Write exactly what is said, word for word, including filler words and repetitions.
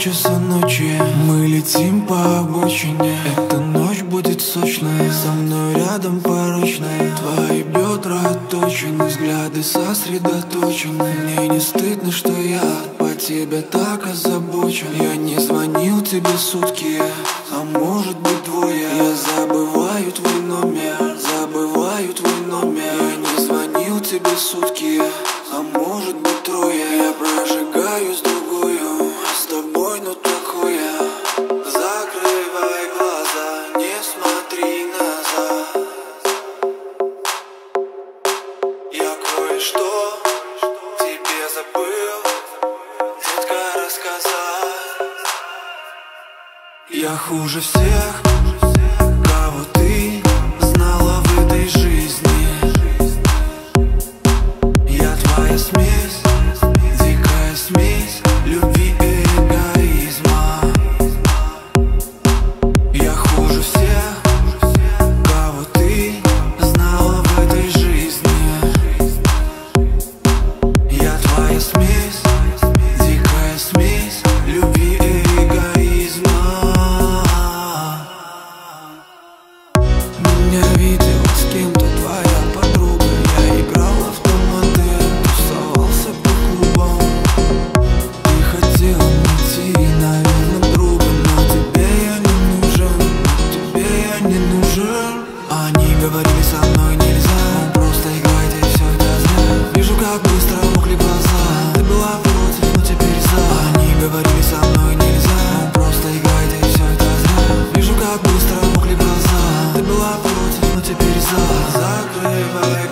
часа ночи, мы летим по обочине. Эта ночь будет сочная, со мной рядом порочная. Твои бедра отточены, взгляды сосредоточены. Мне не стыдно, что я по тебе так озабочен. Я не звонил тебе сутки, а может быть двое. Я забываю твой номер, забываю твой номер. Я не звонил тебе сутки, а может быть трое. Я прожигаю с другую, с тобой, но такое. Закрывай глаза, не смотри назад. Я кое-что тебе забыл, детка, рассказать. Я хуже всех, кого ты знала в этой жизни. Твоя смесь, дикая смесь любви и эгоизма. Я хуже всех, кого ты знала в этой жизни. Я твоя смесь, дикая смесь любви и эгоизма. Меня видел с кем-то твоя подруга, я играла в говорили со мной нельзя, ну, просто играйте все в глаза. Вижу, как быстро мокли глаза. Ты была против, но теперь за. Они говорили со мной нельзя, ну, просто играйте все в глаза. Вижу, как быстро мокли глаза. Ты была против, но теперь за. Закрывай.